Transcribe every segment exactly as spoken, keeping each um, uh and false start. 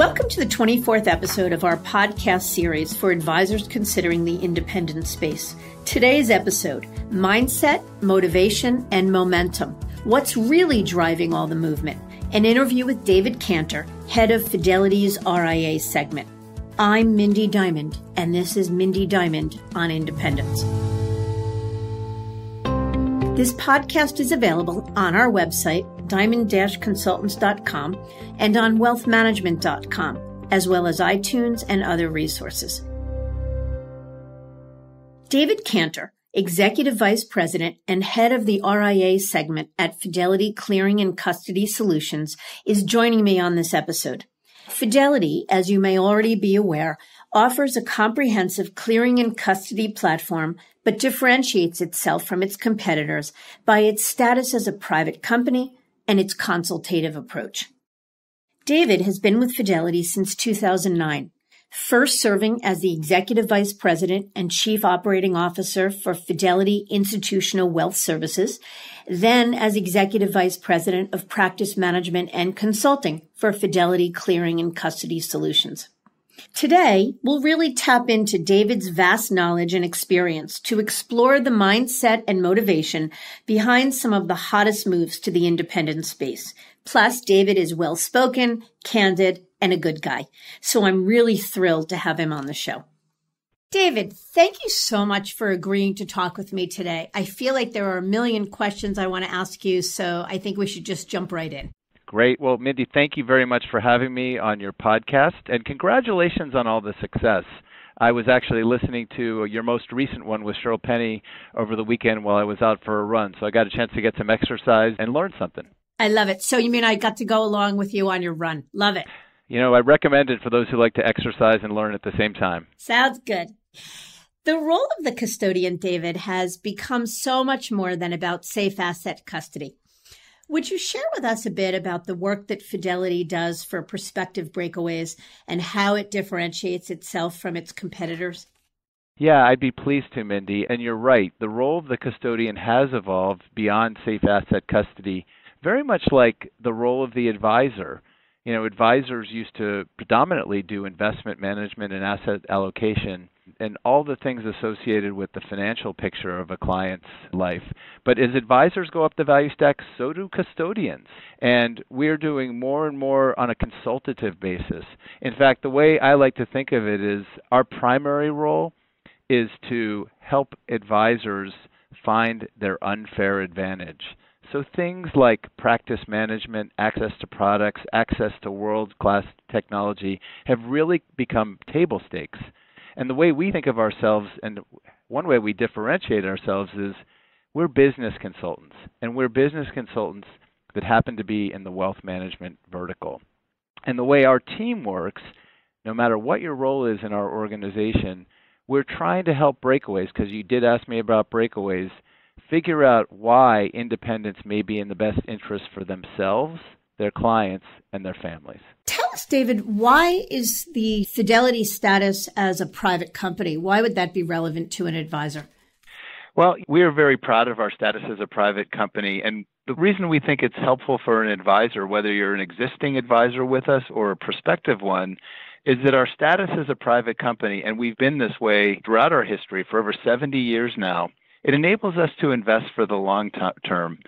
Welcome to the twenty-fourth episode of our podcast series for advisors considering the independent space. Today's episode, Mindset, Motivation, and Momentum. What's really driving all the movement? An interview with David Canter, head of Fidelity's R I A segment. I'm Mindy Diamond, and this is Mindy Diamond on Independence. This podcast is available on our website, diamond dash consultants dot com, and on wealth management dot com, as well as iTunes and other resources. David Canter, Executive Vice President and Head of the R I A segment at Fidelity Clearing and Custody Solutions, is joining me on this episode. Fidelity, as you may already be aware, offers a comprehensive clearing and custody platform, but differentiates itself from its competitors by its status as a private company and its consultative approach. David has been with Fidelity since two thousand nine, first serving as the Executive Vice President and Chief Operating Officer for Fidelity Institutional Wealth Services, then as Executive Vice President of Practice Management and Consulting for Fidelity Clearing and Custody Solutions. Today, we'll really tap into David's vast knowledge and experience to explore the mindset and motivation behind some of the hottest moves to the independent space. Plus, David is well-spoken, candid, and a good guy. So I'm really thrilled to have him on the show. David, thank you so much for agreeing to talk with me today. I feel like there are a million questions I want to ask you, so I think we should just jump right in. Great. Well, Mindy, thank you very much for having me on your podcast, and congratulations on all the success. I was actually listening to your most recent one with Cheryl Penny over the weekend while I was out for a run, so I got a chance to get some exercise and learn something. I love it. So you mean I got to go along with you on your run? Love it. You know, I recommend it for those who like to exercise and learn at the same time. Sounds good. The role of the custodian, David, has become so much more than about safe asset custody. Would you share with us a bit about the work that Fidelity does for prospective breakaways and how it differentiates itself from its competitors? Yeah, I'd be pleased to, Mindy. And you're right. The role of the custodian has evolved beyond safe asset custody, very much like the role of the advisor. You know, advisors used to predominantly do investment management and asset allocation and all the things associated with the financial picture of a client's life. But as advisors go up the value stack, so do custodians. And we're doing more and more on a consultative basis. In fact, the way I like to think of it is our primary role is to help advisors find their unfair advantage. So things like practice management, access to products, access to world-class technology have really become table stakes. And the way we think of ourselves, and one way we differentiate ourselves, is we're business consultants, and we're business consultants that happen to be in the wealth management vertical. And the way our team works, no matter what your role is in our organization, we're trying to help breakaways, because you did ask me about breakaways, figure out why independence may be in the best interest for themselves, their clients, and their families. Tell us, David, why is the Fidelity status as a private company? Why would that be relevant to an advisor? Well, we are very proud of our status as a private company. And the reason we think it's helpful for an advisor, whether you're an existing advisor with us or a prospective one, is that our status as a private company, and we've been this way throughout our history for over seventy years now, it enables us to invest for the long term.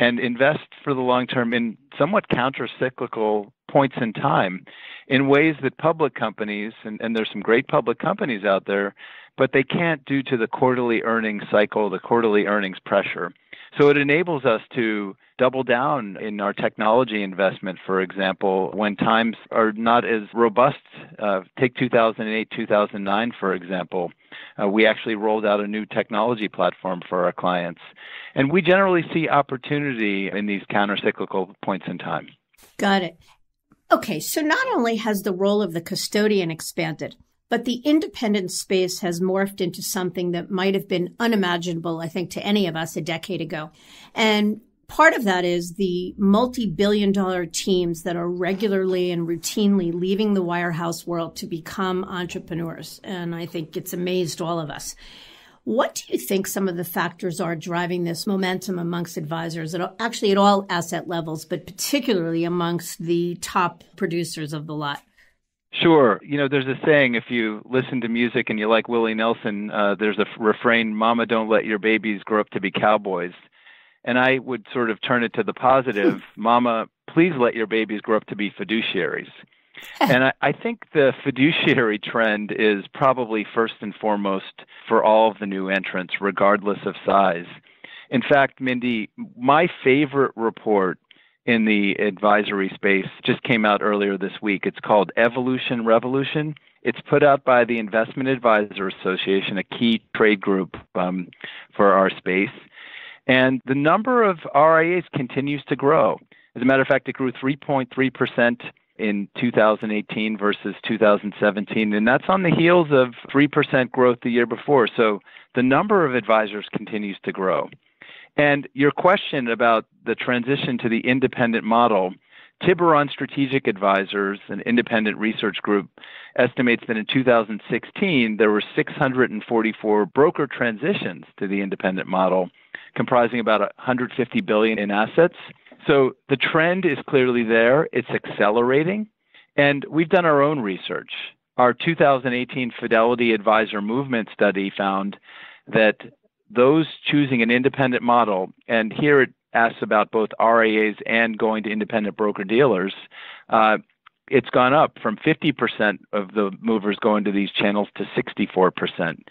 And invest for the long term in somewhat counter-cyclical points in time in ways that public companies, and, and there's some great public companies out there, but they can't due to the quarterly earnings cycle, the quarterly earnings pressure. So it enables us to double down in our technology investment, for example, when times are not as robust. Uh, take two thousand eight, two thousand nine, for example. Uh, we actually rolled out a new technology platform for our clients. And we generally see opportunity in these countercyclical points in time. Got it. Okay, so not only has the role of the custodian expanded, but the independent space has morphed into something that might have been unimaginable, I think, to any of us a decade ago. And part of that is the multi-billion dollar teams that are regularly and routinely leaving the wirehouse world to become entrepreneurs. And I think it's amazed all of us. What do you think some of the factors are driving this momentum amongst advisors, at, actually at all asset levels, but particularly amongst the top producers of the lot? Sure. You know, there's a saying, if you listen to music and you like Willie Nelson, uh, there's a refrain, Mama, don't let your babies grow up to be cowboys. And I would sort of turn it to the positive, Mama, please let your babies grow up to be fiduciaries. And I, I think the fiduciary trend is probably first and foremost for all of the new entrants, regardless of size. In fact, Mindy, my favorite report in the advisory space just came out earlier this week. It's called Evolution Revolution. It's put out by the Investment Advisor Association, a key trade group um, for our space. And the number of R I As continues to grow. As a matter of fact, it grew three point three percent in two thousand eighteen versus two thousand seventeen, and that's on the heels of three percent growth the year before. So the number of advisors continues to grow. And your question about the transition to the independent model, Tiburon Strategic Advisors, an independent research group, estimates that in two thousand sixteen, there were six hundred forty-four broker transitions to the independent model, comprising about one hundred fifty billion dollars in assets. So the trend is clearly there. It's accelerating. And we've done our own research. Our two thousand eighteen Fidelity Advisor Movement study found that those choosing an independent model, and here it asks about both R I As and going to independent broker-dealers, uh, it's gone up from fifty percent of the movers going to these channels to sixty-four percent.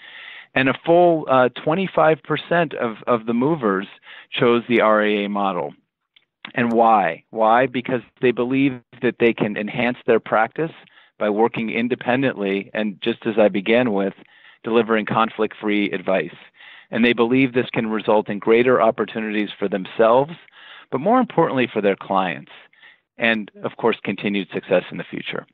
And a full uh, twenty-five percent of, of the movers chose the R I A model. And why? Why? Because they believe that they can enhance their practice by working independently and, just as I began with, delivering conflict-free advice. And they believe this can result in greater opportunities for themselves, but more importantly for their clients, and, of course, continued success in the future.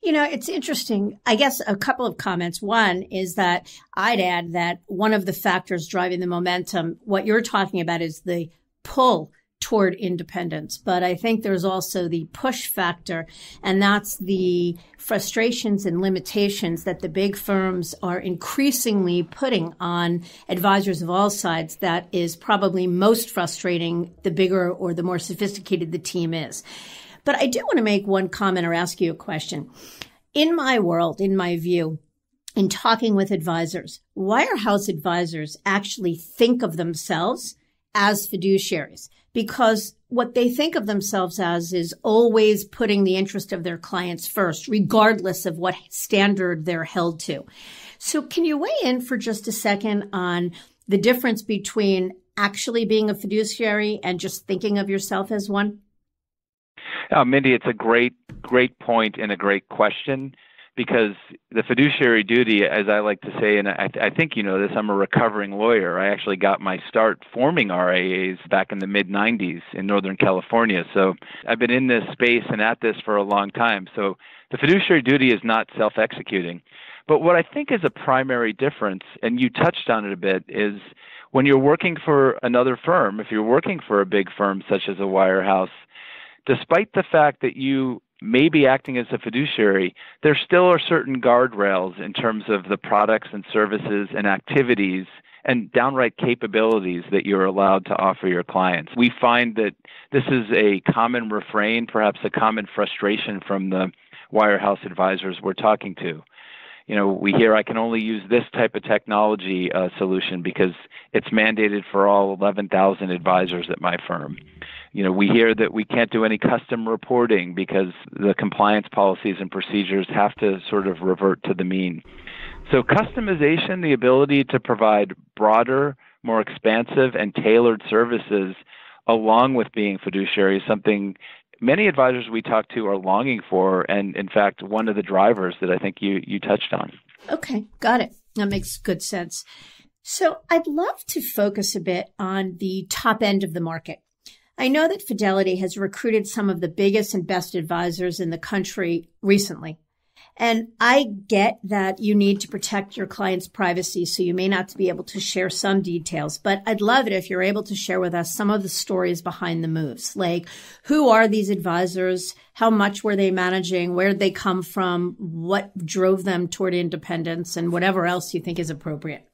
You know, it's interesting. I guess a couple of comments. One is that I'd add that one of the factors driving the momentum, what you're talking about, is the pull toward independence. But I think there's also the push factor, and that's the frustrations and limitations that the big firms are increasingly putting on advisors of all sides. That is probably most frustrating the bigger or the more sophisticated the team is. But I do want to make one comment or ask you a question. In my world, in my view, in talking with advisors, wirehouse advisors actually think of themselves as fiduciaries, because what they think of themselves as is always putting the interest of their clients first, regardless of what standard they're held to. So can you weigh in for just a second on the difference between actually being a fiduciary and just thinking of yourself as one? Uh, Mindy, it's a great, great point and a great question, because the fiduciary duty, as I like to say, and I, I think you know this, I'm a recovering lawyer. I actually got my start forming R I As back in the mid nineties in Northern California. So I've been in this space and at this for a long time. So the fiduciary duty is not self-executing. But what I think is a primary difference, and you touched on it a bit, is when you're working for another firm, if you're working for a big firm such as a wirehouse, despite the fact that you may be acting as a fiduciary, there still are certain guardrails in terms of the products and services and activities and downright capabilities that you're allowed to offer your clients. We find that this is a common refrain, perhaps a common frustration from the wirehouse advisors we're talking to. You know, we hear, I can only use this type of technology uh, solution because it's mandated for all eleven thousand advisors at my firm. You know, we hear that we can't do any custom reporting because the compliance policies and procedures have to sort of revert to the mean. So customization, the ability to provide broader, more expansive and tailored services along with being fiduciary, is something many advisors we talk to are longing for, and in fact, one of the drivers that I think you, you touched on. Okay, got it. That makes good sense. So I'd love to focus a bit on the top end of the market. I know that Fidelity has recruited some of the biggest and best advisors in the country recently. And I get that you need to protect your clients' privacy, so you may not be able to share some details, but I'd love it if you're able to share with us some of the stories behind the moves, like who are these advisors, how much were they managing, where did they come from, what drove them toward independence, and whatever else you think is appropriate.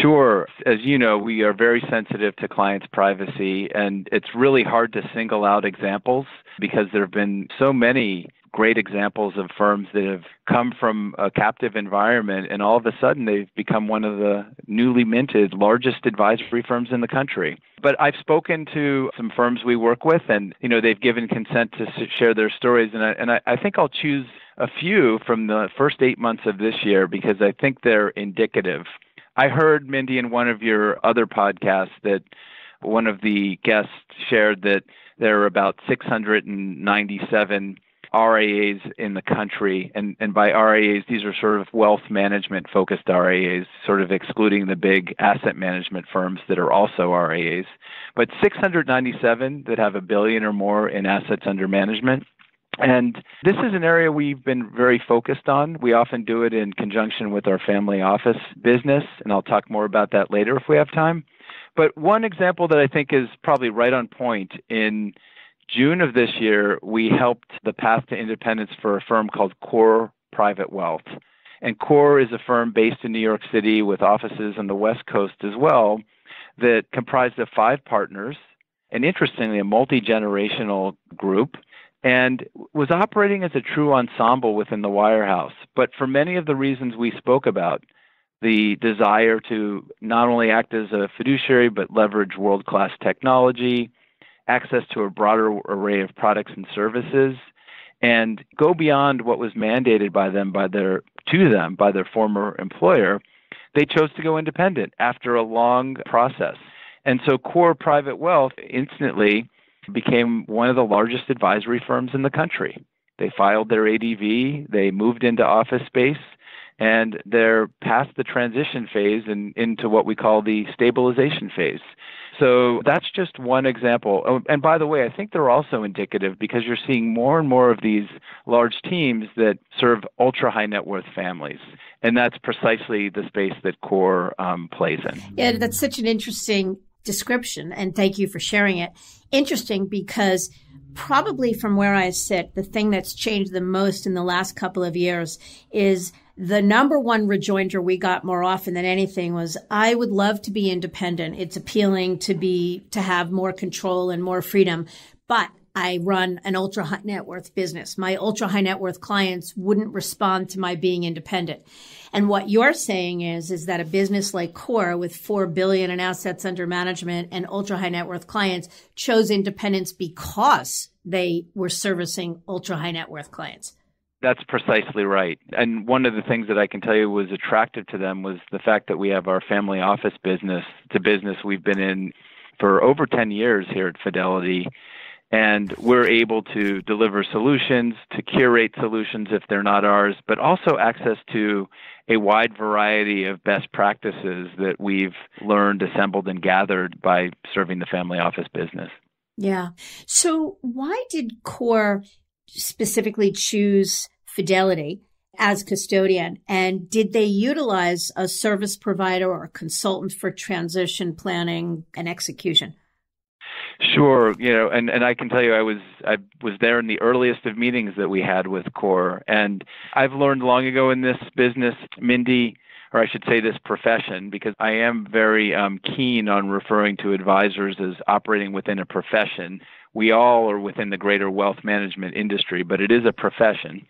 Sure. As you know, we are very sensitive to clients' privacy, and it's really hard to single out examples because there have been so many great examples of firms that have come from a captive environment, and all of a sudden they've become one of the newly minted largest advisory firms in the country. But I've spoken to some firms we work with, and you know they've given consent to share their stories, and I, and I, I think I'll choose a few from the first eight months of this year because I think they're indicative. I heard, Mindy, in one of your other podcasts that one of the guests shared that there are about six hundred ninety-seven R I As in the country. And, and by R I As, these are sort of wealth management-focused R I As, sort of excluding the big asset management firms that are also R I As. But six hundred ninety-seven that have a billion or more in assets under management. And this is an area we've been very focused on. We often do it in conjunction with our family office business, and I'll talk more about that later if we have time. But one example that I think is probably right on point, in June of this year, we helped the path to independence for a firm called Core Private Wealth. And Core is a firm based in New York City with offices on the West Coast as well that comprised of five partners, and interestingly, a multi-generational group, and was operating as a true ensemble within the wirehouse. But for many of the reasons we spoke about, the desire to not only act as a fiduciary, but leverage world-class technology, access to a broader array of products and services, and go beyond what was mandated by them, by their, to them by their former employer, they chose to go independent after a long process. And so Core Private Wealth instantly became one of the largest advisory firms in the country. They filed their A D V, they moved into office space, and they're past the transition phase and into what we call the stabilization phase. So that's just one example. Oh, and by the way, I think they're also indicative because you're seeing more and more of these large teams that serve ultra high net worth families. And that's precisely the space that Core um, plays in. Yeah, that's such an interesting description, and thank you for sharing it. Interesting because probably from where I sit, the thing that's changed the most in the last couple of years is the number one rejoinder we got more often than anything was, I would love to be independent. It's appealing to be, to have more control and more freedom, but I run an ultra high net worth business. My ultra high net worth clients wouldn't respond to my being independent. And what you're saying is, is that a business like Core with four billion dollars in assets under management and ultra high net worth clients chose independence because they were servicing ultra high net worth clients. That's precisely right. And one of the things that I can tell you was attractive to them was the fact that we have our family office business. It's a business we've been in for over ten years here at Fidelity. And we're able to deliver solutions, to curate solutions if they're not ours, but also access to a wide variety of best practices that we've learned, assembled, and gathered by serving the family office business. Yeah. So why did Core specifically choose Fidelity as custodian? And did they utilize a service provider or a consultant for transition planning and execution? Sure, you know, and, and I can tell you, I was I was there in the earliest of meetings that we had with Core, and I've learned long ago in this business, Mindy, or I should say this profession, because I am very um, keen on referring to advisors as operating within a profession. We all are within the greater wealth management industry, but it is a profession.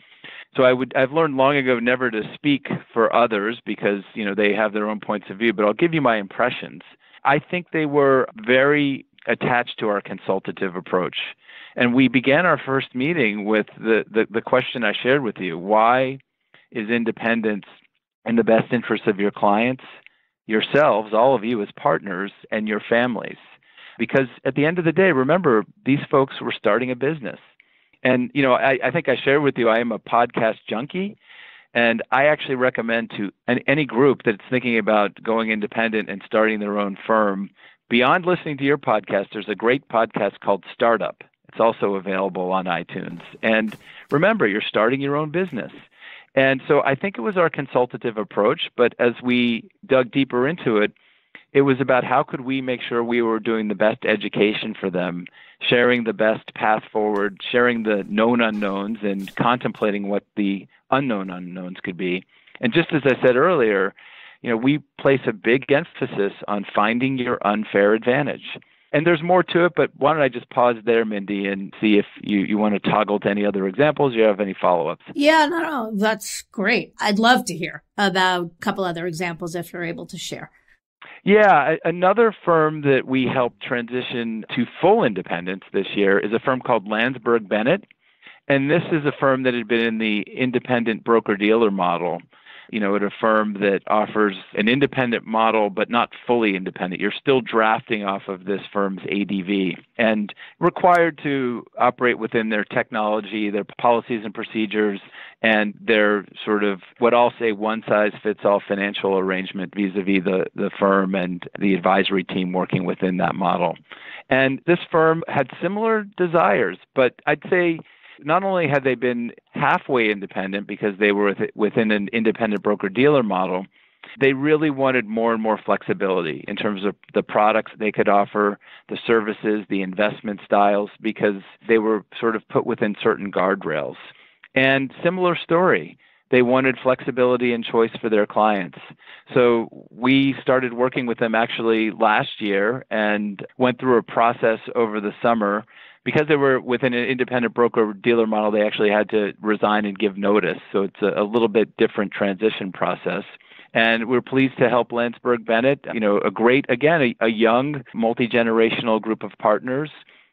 So I would I've learned long ago never to speak for others because you know they have their own points of view. But I'll give you my impressions. I think they were very attached to our consultative approach. And we began our first meeting with the, the, the question I shared with you. Why is independence in the best interest of your clients, yourselves, all of you as partners, and your families? Because at the end of the day, remember, these folks were starting a business. And, you know, I, I think I shared with you, I am a podcast junkie. And I actually recommend to any group that's thinking about going independent and starting their own firm, beyond listening to your podcast, there's a great podcast called Startup. It's also available on iTunes. And remember, you're starting your own business. And so I think it was our consultative approach, but as we dug deeper into it, it was about how could we make sure we were doing the best education for them, sharing the best path forward, sharing the known unknowns, and contemplating what the unknown unknowns could be. And just as I said earlier, you know, we place a big emphasis on finding your unfair advantage. And there's more to it, but why don't I just pause there, Mindy, and see if you, you want to toggle to any other examples, you have any follow-ups? Yeah, no, no, that's great. I'd love to hear about a couple other examples if you're able to share. Yeah, another firm that we helped transition to full independence this year is a firm called Landsberg Bennett. And this is a firm that had been in the independent broker-dealer model. You know, at a firm that offers an independent model, but not fully independent. You're still drafting off of this firm's A D V and required to operate within their technology, their policies and procedures, and their sort of what I'll say one-size-fits-all financial arrangement vis-a-vis the, the firm and the advisory team working within that model. And this firm had similar desires, but I'd say not only had they been halfway independent because they were within an independent broker-dealer model, they really wanted more and more flexibility in terms of the products they could offer, the services, the investment styles, because they were sort of put within certain guardrails. And similar story. They wanted flexibility and choice for their clients. So we started working with them actually last year and went through a process over the summer. Because they were within an independent broker-dealer model, they actually had to resign and give notice. So it's a, a little bit different transition process. And we're pleased to help Landsberg Bennett, you know, a great, again, a, a young, multi-generational group of partners,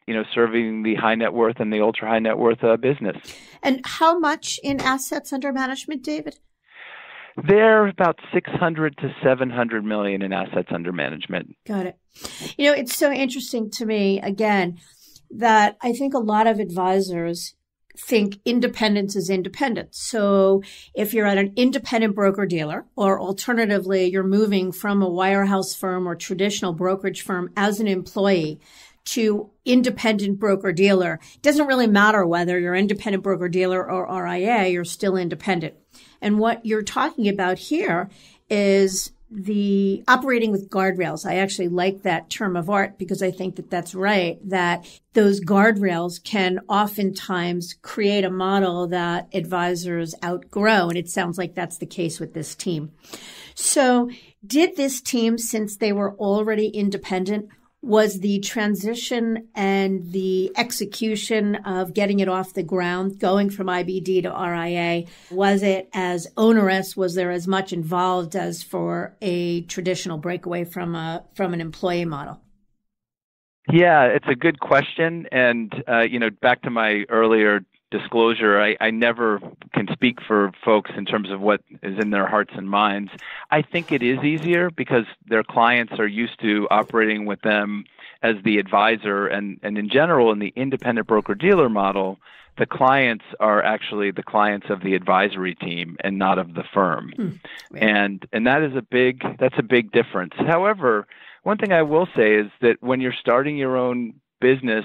you know, serving the high net worth and the ultra high net worth uh, business. And how much in assets under management, David? They're about six hundred to seven hundred million in assets under management. Got it. You know, it's so interesting to me, again, that I think a lot of advisors think independence is independent. So if you're at an independent broker-dealer, or alternatively, you're moving from a wirehouse firm or traditional brokerage firm as an employee to independent broker-dealer, it doesn't really matter whether you're independent broker-dealer or R I A, you're still independent. And what you're talking about here is the operating with guardrails. I actually like that term of art because I think that that's right, that those guardrails can oftentimes create a model that advisors outgrow. And it sounds like that's the case with this team. So did this team, since they were already independent, was the transition and the execution of getting it off the ground, going from I B D to R I A, was it as onerous? Was there as much involved as for a traditional breakaway from a from an employee model? Yeah, it's a good question. And, uh, you know, back to my earlier disclosure, I, I never can speak for folks in terms of what is in their hearts and minds. I think it is easier because their clients are used to operating with them as the advisor. And, and in general, in the independent broker-dealer model, the clients are actually the clients of the advisory team and not of the firm. Mm, right. And and that is a big, that's a big difference. However, one thing I will say is that when you're starting your own business,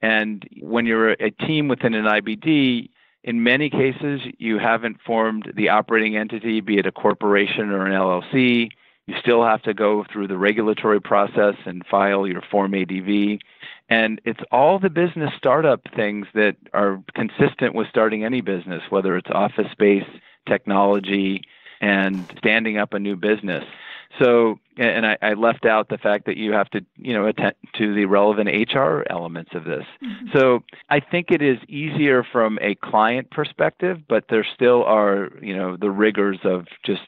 and when you're a team within an I B D, in many cases, you haven't formed the operating entity, be it a corporation or an L L C. You still have to go through the regulatory process and file your Form A D V. And it's all the business startup things that are consistent with starting any business, whether it's office space, technology, and standing up a new business. So, and I, I left out the fact that you have to, you know, attend to the relevant H R elements of this. Mm-hmm. So I think it is easier from a client perspective, but there still are, you know, the rigors of just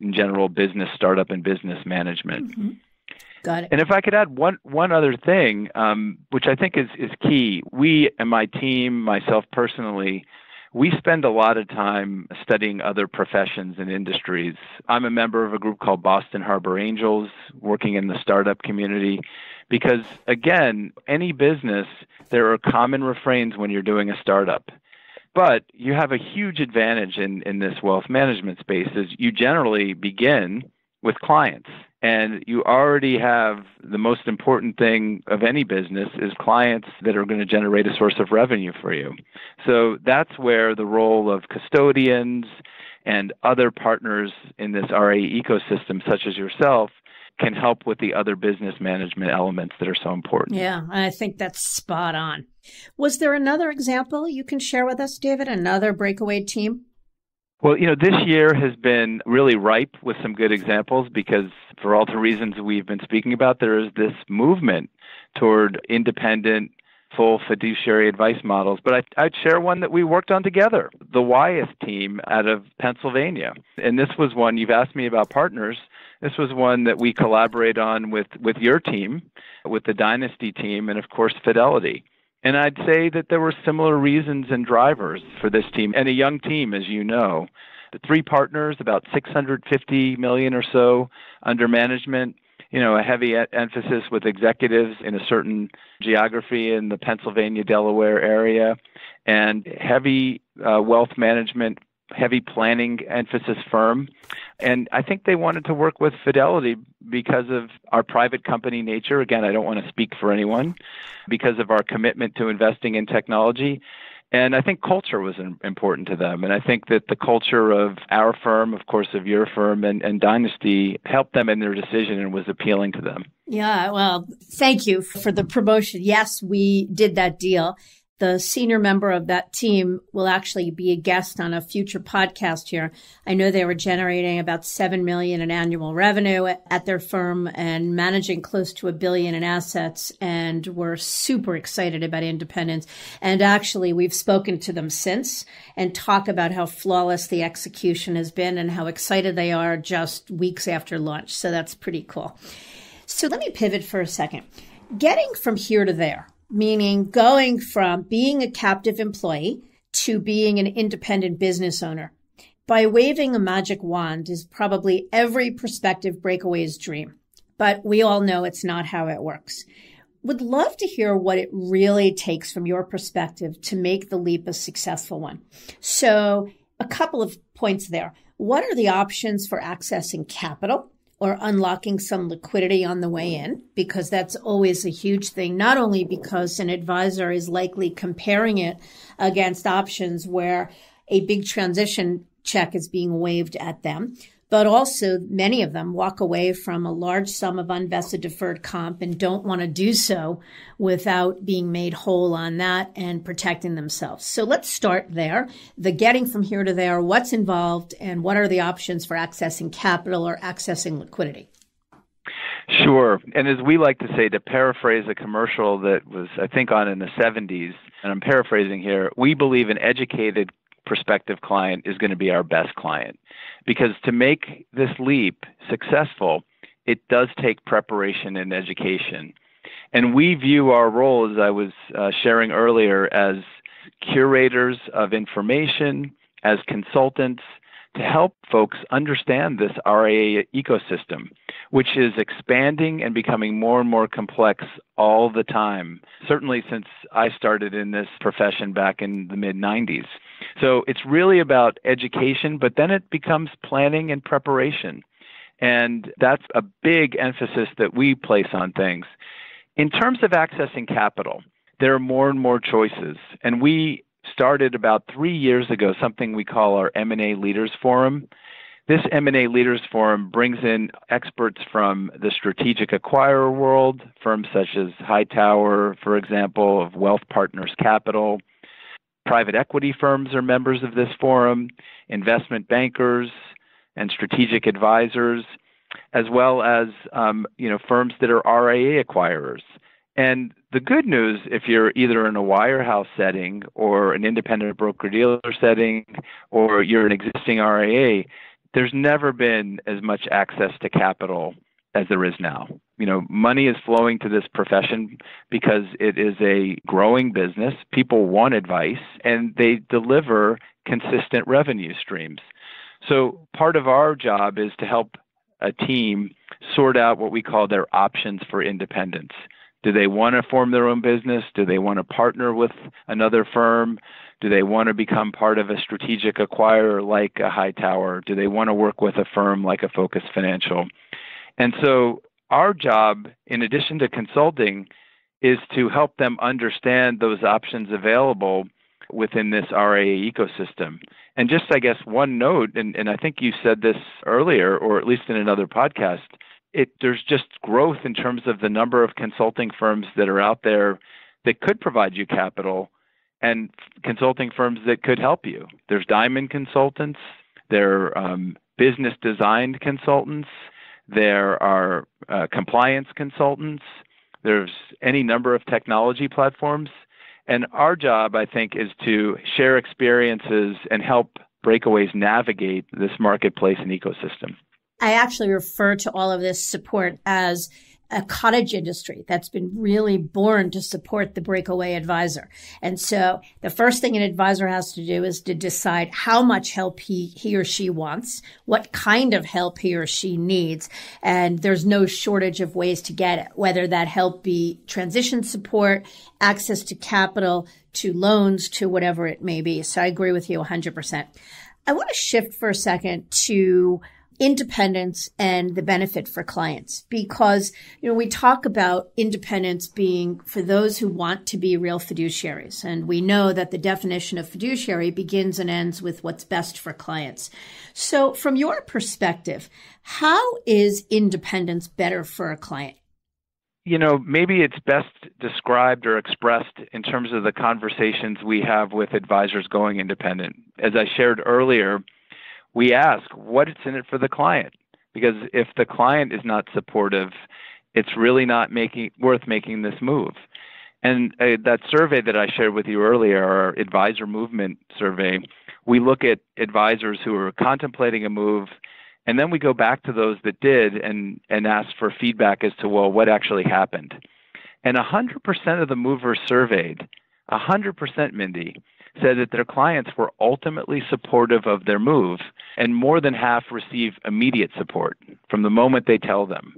in general business startup and business management. Mm-hmm. Got it. And if I could add one, one other thing, um, which I think is, is key, we and my team, myself personally, we spend a lot of time studying other professions and industries. I'm a member of a group called Boston Harbor Angels, working in the startup community, because, again, any business, there are common refrains when you're doing a startup. But you have a huge advantage in, in this wealth management space is you generally begin with clients. And you already have the most important thing of any business is clients that are going to generate a source of revenue for you. So that's where the role of custodians and other partners in this R I A ecosystem, such as yourself, can help with the other business management elements that are so important. Yeah, I think that's spot on. Was there another example you can share with us, David, another breakaway team? Well, you know, this year has been really ripe with some good examples because for all the reasons we've been speaking about, there is this movement toward independent, full fiduciary advice models. But I, I'd share one that we worked on together, the Wyeth team out of Pennsylvania. And this was one, you've asked me about partners, this was one that we collaborate on with, with your team, with the Dynasty team, and of course, Fidelity. And I'd say that there were similar reasons and drivers for this team, and a young team, as you know. The three partners, about six hundred fifty million dollars or so under management, you know, a heavy emphasis with executives in a certain geography in the Pennsylvania, Delaware area, and heavy uh, wealth management, heavy planning emphasis firm. And I think they wanted to work with Fidelity because of our private company nature. Again, I don't want to speak for anyone, because of our commitment to investing in technology. And I think culture was important to them. And I think that the culture of our firm, of course, of your firm and, and Dynasty helped them in their decision and was appealing to them. Yeah, well, thank you for the promotion. Yes, we did that deal. The senior member of that team will actually be a guest on a future podcast here. I know they were generating about seven million dollars in annual revenue at their firm and managing close to a billion in assets, and were super excited about independence. And actually, we've spoken to them since and talk about how flawless the execution has been and how excited they are just weeks after launch. So that's pretty cool. So let me pivot for a second. Getting from here to there, meaning going from being a captive employee to being an independent business owner, by waving a magic wand, is probably every prospective breakaway's dream, but we all know it's not how it works. Would love to hear what it really takes from your perspective to make the leap a successful one. So a couple of points there. What are the options for accessing capital or unlocking some liquidity on the way in? Because that's always a huge thing, not only because an advisor is likely comparing it against options where a big transition check is being waived at them, but also many of them walk away from a large sum of unvested deferred comp and don't want to do so without being made whole on that and protecting themselves. So let's start there. The getting from here to there, what's involved, and what are the options for accessing capital or accessing liquidity? Sure. And as we like to say, to paraphrase a commercial that was, I think, on in the seventies, and I'm paraphrasing here, we believe an educated prospective client is going to be our best client. Because to make this leap successful, it does take preparation and education. And we view our role, as I was uh, sharing earlier, as curators of information, as consultants, to help folks understand this R I A ecosystem, which is expanding and becoming more and more complex all the time, certainly since I started in this profession back in the mid nineties. So it's really about education, but then it becomes planning and preparation. And that's a big emphasis that we place on things. In terms of accessing capital, there are more and more choices. And we started about three years ago something we call our M and A Leaders Forum. This M and A Leaders Forum brings in experts from the strategic acquirer world, firms such as Hightower, for example, of Wealth Partners Capital. Private equity firms are members of this forum, investment bankers and strategic advisors, as well as um, you know, firms that are R I A acquirers. And the good news, if you're either in a wirehouse setting or an independent broker-dealer setting, or you're an existing R I A, there's never been as much access to capital as there is now. You know, money is flowing to this profession because it is a growing business. People want advice, and they deliver consistent revenue streams. So part of our job is to help a team sort out what we call their options for independence. Do they want to form their own business? Do they want to partner with another firm? Do they want to become part of a strategic acquirer like a Hightower? Do they want to work with a firm like a Focus Financial? And so our job, in addition to consulting, is to help them understand those options available within this R I A ecosystem. And just, I guess, one note, and, and I think you said this earlier, or at least in another podcast, It, there's just growth in terms of the number of consulting firms that are out there that could provide you capital, and consulting firms that could help you. There's Diamond Consultants, there are um, business design consultants, there are uh, compliance consultants, There's any number of technology platforms. And our job, I think, is to share experiences and help breakaways navigate this marketplace and ecosystem. I actually refer to all of this support as a cottage industry that's been really born to support the breakaway advisor. And so the first thing an advisor has to do is to decide how much help he, he or she wants, what kind of help he or she needs. And there's no shortage of ways to get it, whether that help be transition support, access to capital, to loans, to whatever it may be. So I agree with you one hundred percent. I want to shift for a second to independence and the benefit for clients, because, you know, we talk about independence being for those who want to be real fiduciaries. And we know that the definition of fiduciary begins and ends with what's best for clients. So from your perspective, how is independence better for a client? You know, maybe it's best described or expressed in terms of the conversations we have with advisors going independent. As I shared earlier, we ask what's in it for the client, because if the client is not supportive, it's really not making worth making this move. And uh, that survey that I shared with you earlier, our Advisor Movement survey, we look at advisors who are contemplating a move, and then we go back to those that did and, and ask for feedback as to, well, what actually happened. And one hundred percent of the movers surveyed, one hundred percent, Mindy, said that their clients were ultimately supportive of their move, and more than half receive immediate support from the moment they tell them.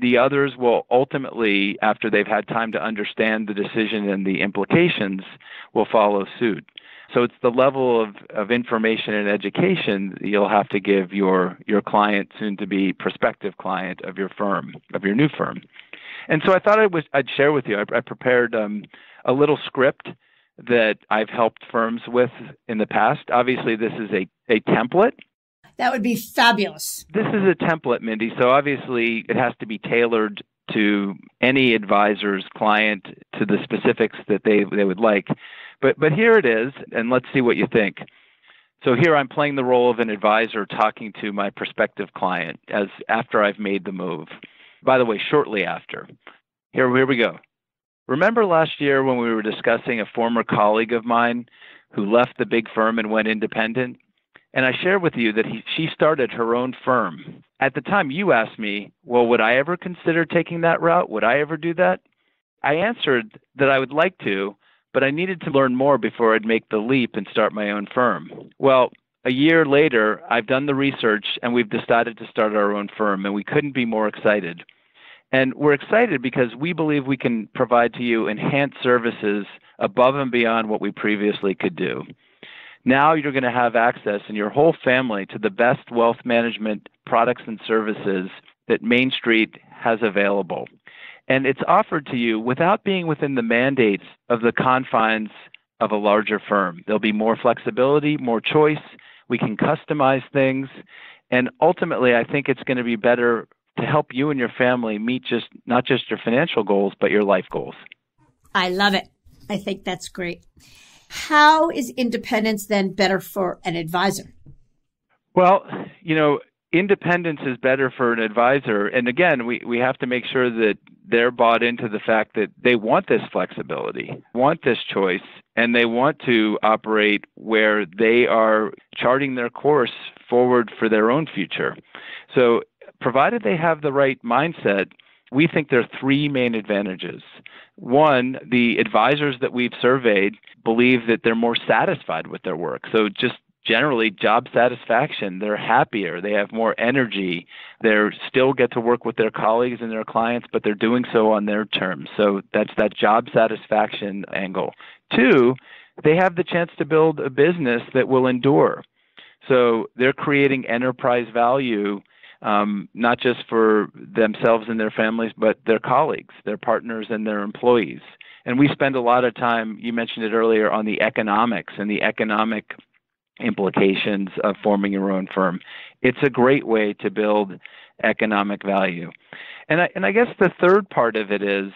The others will ultimately, after they've had time to understand the decision and the implications, will follow suit. So it's the level of, of information and education you'll have to give your, your client, soon to be prospective client of your firm, of your new firm. And so I thought I was, I'd share with you, I, I prepared um, a little script that I've helped firms with in the past. Obviously, this is a, a template. That would be fabulous. This is a template, Mindy. So obviously, it has to be tailored to any advisor's client, to the specifics that they, they would like. But, but here it is, and let's see what you think. So here I'm playing the role of an advisor talking to my prospective client as after I've made the move. By the way, shortly after. Here, here we go. Remember last year when we were discussing a former colleague of mine who left the big firm and went independent? And I shared with you that he, she started her own firm. At the time, you asked me, well, would I ever consider taking that route? Would I ever do that? I answered that I would like to, but I needed to learn more before I'd make the leap and start my own firm. Well, a year later, I've done the research and we've decided to start our own firm, and we couldn't be more excited. And we're excited because we believe we can provide to you enhanced services above and beyond what we previously could do. Now you're going to have access in your whole family to the best wealth management products and services that Main Street has available. And it's offered to you without being within the mandates of the confines of a larger firm. There'll be more flexibility, more choice. We can customize things. And ultimately, I think it's going to be better to help you and your family meet just not just your financial goals, but your life goals. I love it. I think that's great. How is independence then better for an advisor? Well, you know, independence is better for an advisor. And again, we, we have to make sure that they're bought into the fact that they want this flexibility, want this choice, and they want to operate where they are charting their course forward for their own future. So provided they have the right mindset, we think there are three main advantages. One, the advisors that we've surveyed believe that they're more satisfied with their work. So just generally job satisfaction, they're happier, they have more energy, they still get to work with their colleagues and their clients, but they're doing so on their terms. So that's that job satisfaction angle. Two, they have the chance to build a business that will endure. So they're creating enterprise value, Um, not just for themselves and their families, but their colleagues, their partners, and their employees. And we spend a lot of time, you mentioned it earlier, on the economics and the economic implications of forming your own firm. It's a great way to build economic value. And I, and I guess the third part of it is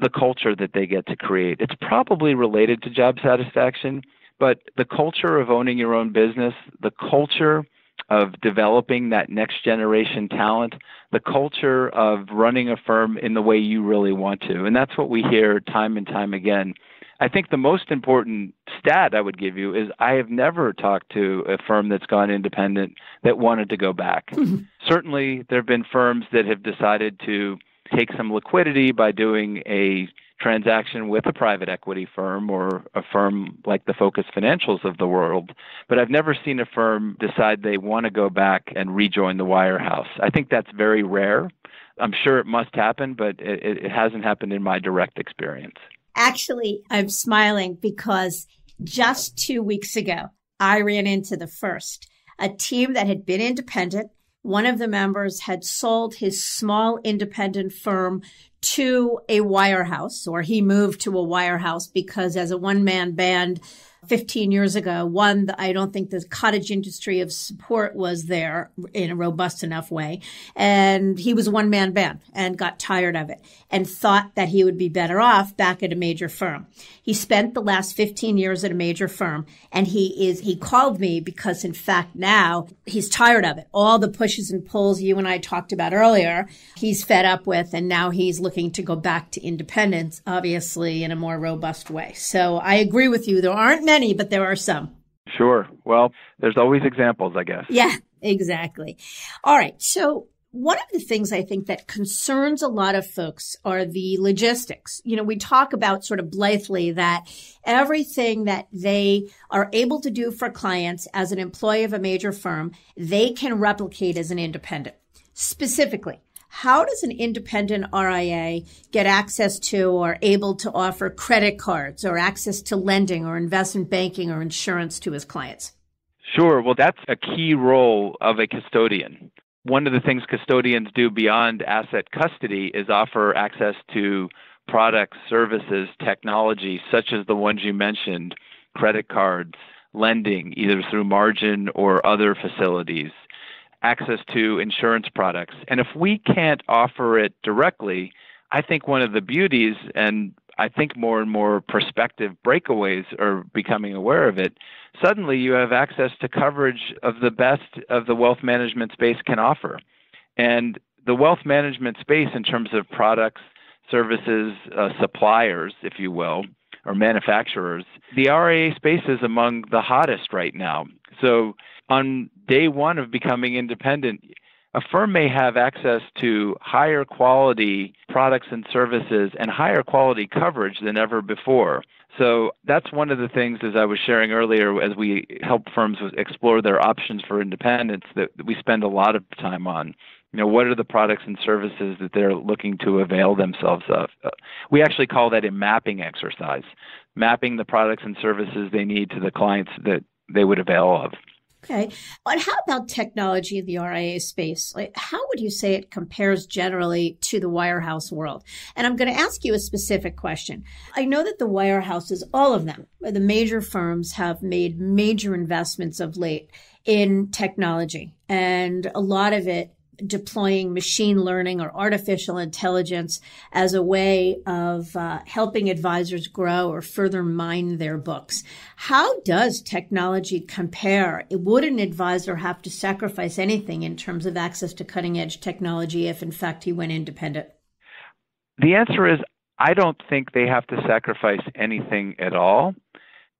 the culture that they get to create. It's probably related to job satisfaction, but the culture of owning your own business, the culture of developing that next generation talent, the culture of running a firm in the way you really want to. And that's what we hear time and time again. I think the most important stat I would give you is I have never talked to a firm that's gone independent that wanted to go back. Mm-hmm. Certainly, there have been firms that have decided to take some liquidity by doing a transaction with a private equity firm or a firm like the Focus Financials of the world. But I've never seen a firm decide they want to go back and rejoin the wirehouse. I think that's very rare. I'm sure it must happen, but it, it hasn't happened in my direct experience. Actually, I'm smiling because just two weeks ago, I ran into the first, a team that had been independent. One of the members had sold his small independent firm to a wirehouse, or he moved to a wirehouse because as a one-man band fifteen years ago, one, I don't think the cottage industry of support was there in a robust enough way. And he was a one-man band and got tired of it and thought that he would be better off back at a major firm. He spent the last fifteen years at a major firm, and he is, he called me because, in fact, now he's tired of it. All the pushes and pulls you and I talked about earlier, he's fed up with, and now he's looking to go back to independence, obviously, in a more robust way. So I agree with you. There aren't many, but there are some. Sure. Well, there's always examples, I guess. Yeah, exactly. All right. So one of the things I think that concerns a lot of folks are the logistics. You know, we talk about sort of blithely that everything that they are able to do for clients as an employee of a major firm, they can replicate as an independent. Specifically, how does an independent R I A get access to or able to offer credit cards or access to lending or investment banking or insurance to his clients? Sure. Well, that's a key role of a custodian. One of the things custodians do beyond asset custody is offer access to products, services, technology, such as the ones you mentioned, credit cards, lending, either through margin or other facilities, access to insurance products. And if we can't offer it directly, I think one of the beauties, and I think more and more prospective breakaways are becoming aware of it, suddenly you have access to coverage of the best of the wealth management space can offer. And the wealth management space in terms of products, services, uh, suppliers, if you will, or manufacturers, the R I A space is among the hottest right now. So on day one of becoming independent, a firm may have access to higher quality products and services and higher quality coverage than ever before. So that's one of the things, as I was sharing earlier, as we help firms explore their options for independence, that we spend a lot of time on. You know, what are the products and services that they're looking to avail themselves of? We actually call that a mapping exercise, mapping the products and services they need to the clients that they would avail of. Okay. And how about technology in the R I A space? Like, how would you say it compares generally to the wirehouse world? And I'm going to ask you a specific question. I know that the wirehouses, all of them, the major firms have made major investments of late in technology, and a lot of it deploying machine learning or artificial intelligence as a way of uh, helping advisors grow or further mine their books. How does technology compare? Would an advisor have to sacrifice anything in terms of access to cutting edge technology if, in fact, he went independent? The answer is, I don't think they have to sacrifice anything at all.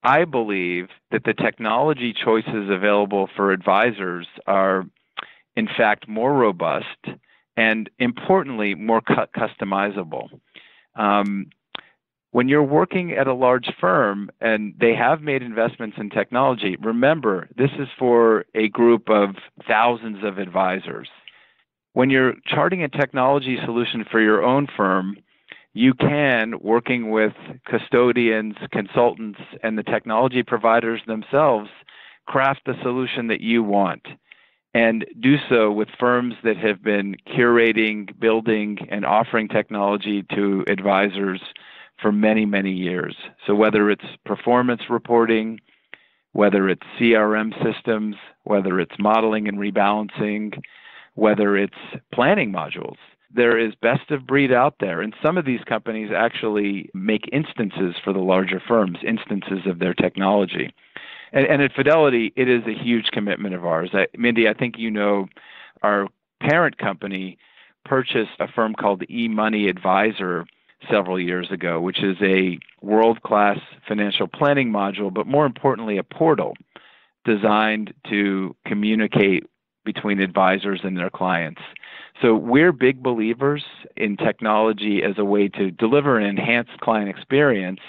I believe that the technology choices available for advisors are, in fact, more robust and, importantly, more cu- customizable. Um, when you're working at a large firm and they have made investments in technology, remember, this is for a group of thousands of advisors. When you're charting a technology solution for your own firm, you can, working with custodians, consultants, and the technology providers themselves, craft the solution that you want, and do so with firms that have been curating, building, and offering technology to advisors for many, many years. So whether it's performance reporting, whether it's C R M systems, whether it's modeling and rebalancing, whether it's planning modules, there is best of breed out there. And some of these companies actually make instances for the larger firms, instances of their technology. And, and at Fidelity, it is a huge commitment of ours. I, Mindy, I think you know our parent company purchased a firm called eMoney Advisor several years ago, which is a world-class financial planning module, but more importantly, a portal designed to communicate between advisors and their clients. So we're big believers in technology as a way to deliver an enhanced client experience,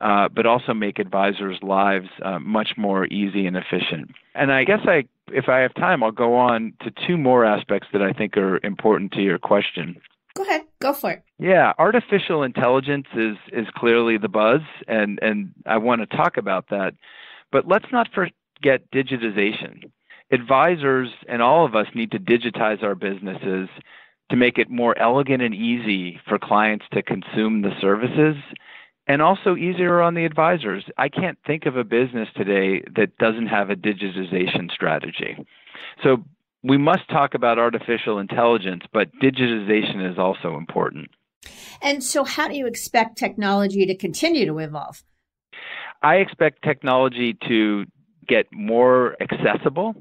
uh, but also make advisors' lives uh, much more easy and efficient. And I guess I, if I have time, I'll go on to two more aspects that I think are important to your question. Go ahead. Go for it. Yeah. Artificial intelligence is, is clearly the buzz, and, and I want to talk about that. But let's not forget digitization. Advisors and all of us need to digitize our businesses to make it more elegant and easy for clients to consume the services, and also easier on the advisors. I can't think of a business today that doesn't have a digitization strategy. So we must talk about artificial intelligence, but digitization is also important. And so how do you expect technology to continue to evolve? I expect technology to get more accessible.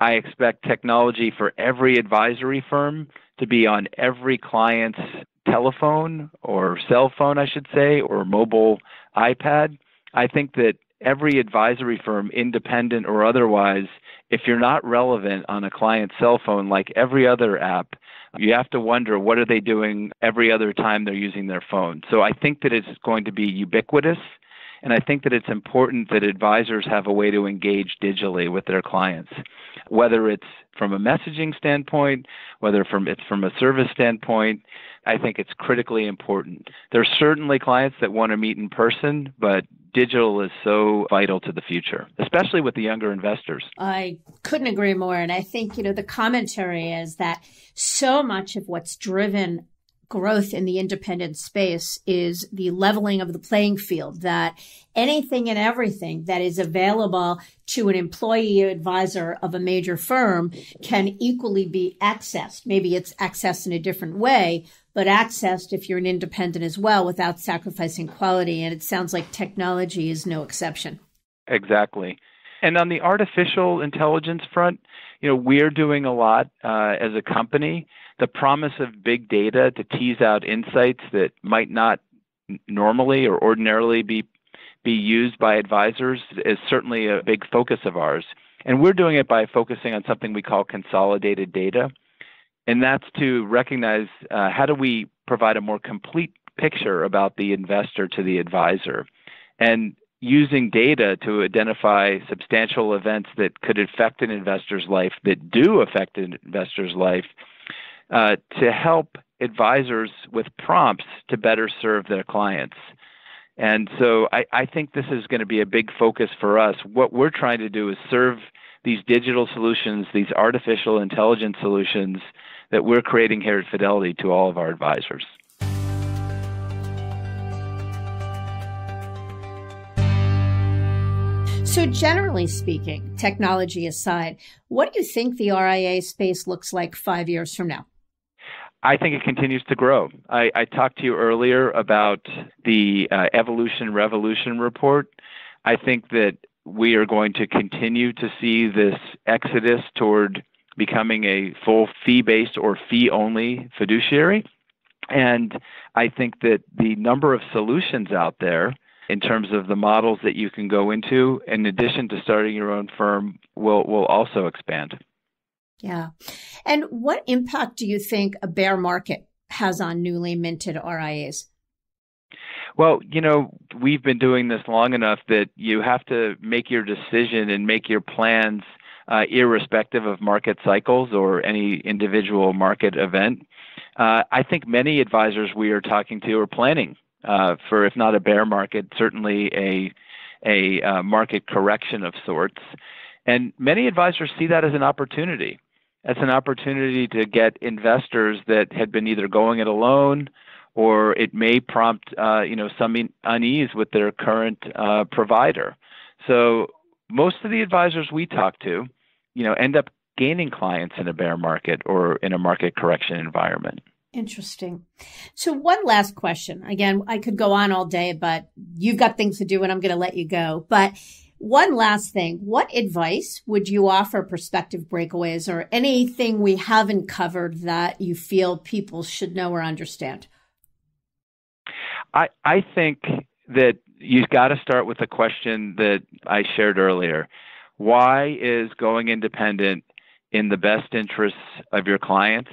I expect technology for every advisory firm to be on every client's telephone or cell phone, I should say, or mobile iPad. I think that every advisory firm, independent or otherwise, if you're not relevant on a client's cell phone, like every other app, you have to wonder what are they doing every other time they're using their phone. So I think that it's going to be ubiquitous. And I think that it's important that advisors have a way to engage digitally with their clients, whether it's from a messaging standpoint, whether from it's from a service standpoint. I think it's critically important. There are certainly clients that want to meet in person, but digital is so vital to the future, especially with the younger investors. I couldn't agree more. And I think, you know, the commentary is that so much of what's driven growth in the independent space is the leveling of the playing field, that anything and everything that is available to an employee advisor of a major firm can equally be accessed. Maybe it's accessed in a different way, but accessed if you're an independent as well without sacrificing quality. And it sounds like technology is no exception. Exactly. And on the artificial intelligence front, you know, we're doing a lot uh, as a company. The promise of big data to tease out insights that might not normally or ordinarily be be used by advisors is certainly a big focus of ours. And we're doing it by focusing on something we call consolidated data. And that's to recognize uh, how do we provide a more complete picture about the investor to the advisor. And using data to identify substantial events that could affect an investor's life, that do affect an investor's life, uh, to help advisors with prompts to better serve their clients. And so I, I think this is going to be a big focus for us. What we're trying to do is serve these digital solutions, these artificial intelligence solutions that we're creating here at Fidelity to all of our advisors. So generally speaking, technology aside, what do you think the R I A space looks like five years from now? I think it continues to grow. I, I talked to you earlier about the uh, Evolution Revolution report. I think that we are going to continue to see this exodus toward becoming a full fee-based or fee-only fiduciary. And I think that the number of solutions out there in terms of the models that you can go into, in addition to starting your own firm, will will also expand. Yeah. And what impact do you think a bear market has on newly minted R I As? Well, you know, we've been doing this long enough that you have to make your decision and make your plans uh, irrespective of market cycles or any individual market event. Uh, I think many advisors we are talking to are planning Uh, for, if not a bear market, certainly a a uh, market correction of sorts. And many advisors see that as an opportunity. That's an opportunity to get investors that had been either going it alone, or it may prompt uh, you know some unease with their current uh, provider. So most of the advisors we talk to, you know, end up gaining clients in a bear market or in a market correction environment. Interesting. So one last question. Again, I could go on all day, but you've got things to do and I'm going to let you go. But One last thing, what advice would you offer prospective breakaways or anything we haven't covered that you feel people should know or understand? I, I think that you've got to start with the question that I shared earlier. Why is going independent in the best interests of your clients,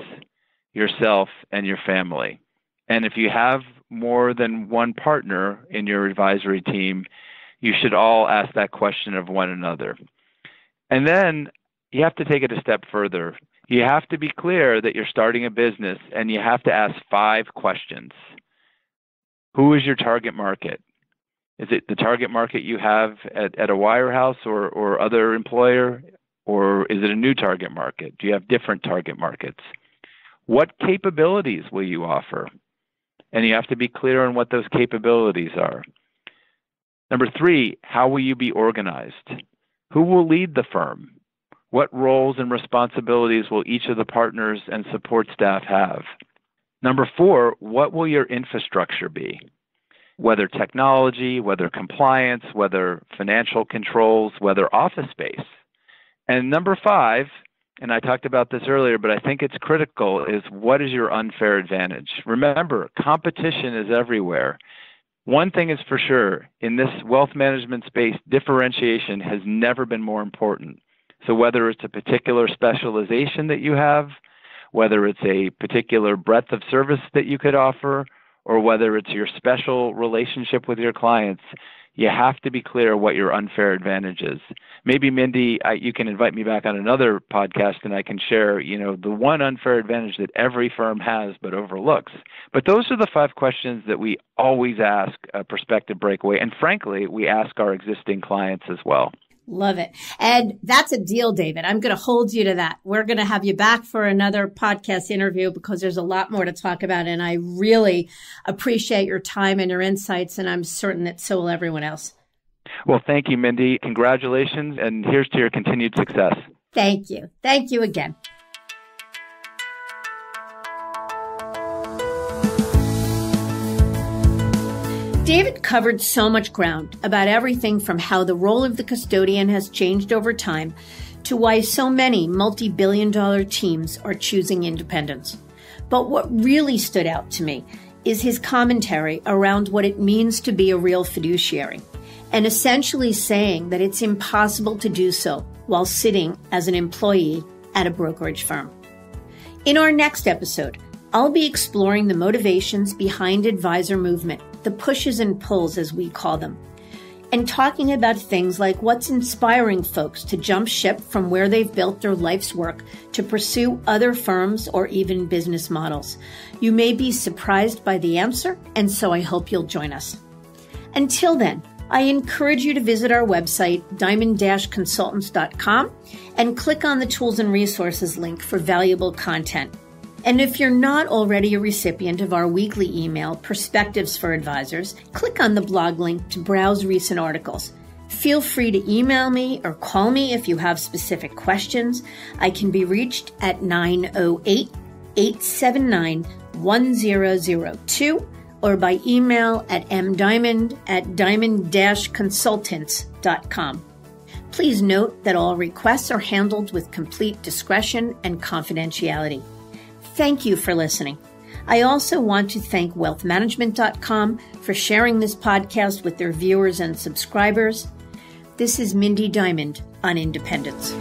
yourself, and your family? And if you have more than one partner in your advisory team, you should all ask that question of one another. And then you have to take it a step further. You have to be clear that you're starting a business, and you have to ask five questions. Who is your target market? Is it the target market you have at, at a wirehouse or, or other employer? Or is it a new target market? Do you have different target markets? What capabilities will you offer? And you have to be clear on what those capabilities are. Number three, how will you be organized? Who will lead the firm? What roles and responsibilities will each of the partners and support staff have? Number four, what will your infrastructure be? Whether technology, whether compliance, whether financial controls, whether office space. And number five, and I talked about this earlier, but I think it's critical, is what is your unfair advantage? Remember, competition is everywhere. One thing is for sure, in this wealth management space, differentiation has never been more important. So whether it's a particular specialization that you have, whether it's a particular breadth of service that you could offer, or whether it's your special relationship with your clients, you have to be clear what your unfair advantage is. Maybe, Mindy, I, you can invite me back on another podcast and I can share, you know, the one unfair advantage that every firm has but overlooks. But those are the five questions that we always ask a prospective breakaway. And frankly, we ask our existing clients as well. Love it. And that's a deal, David. I'm going to hold you to that. We're going to have you back for another podcast interview because there's a lot more to talk about. And I really appreciate your time and your insights. And I'm certain that so will everyone else. Well, thank you, Mindy. Congratulations. And here's to your continued success. Thank you. Thank you again. David covered so much ground about everything from how the role of the custodian has changed over time to why so many multi-billion dollar teams are choosing independence. But what really stood out to me is his commentary around what it means to be a real fiduciary, and essentially saying that it's impossible to do so while sitting as an employee at a brokerage firm. In our next episode, I'll be exploring the motivations behind advisor movement, the pushes and pulls, as we call them, and talking about things like what's inspiring folks to jump ship from where they've built their life's work to pursue other firms or even business models. You may be surprised by the answer, and so I hope you'll join us. Until then, I encourage you to visit our website, diamond dash consultants dot com, and click on the Tools and Resources link for valuable content. And if you're not already a recipient of our weekly email, Perspectives for Advisors, click on the blog link to browse recent articles. Feel free to email me or call me if you have specific questions. I can be reached at nine oh eight, eight seven nine, one oh oh two or by email at m diamond at diamond dash consultants dot com. Please note that all requests are handled with complete discretion and confidentiality. Thank you for listening. I also want to thank wealth management dot com for sharing this podcast with their viewers and subscribers. This is Mindy Diamond on Independence.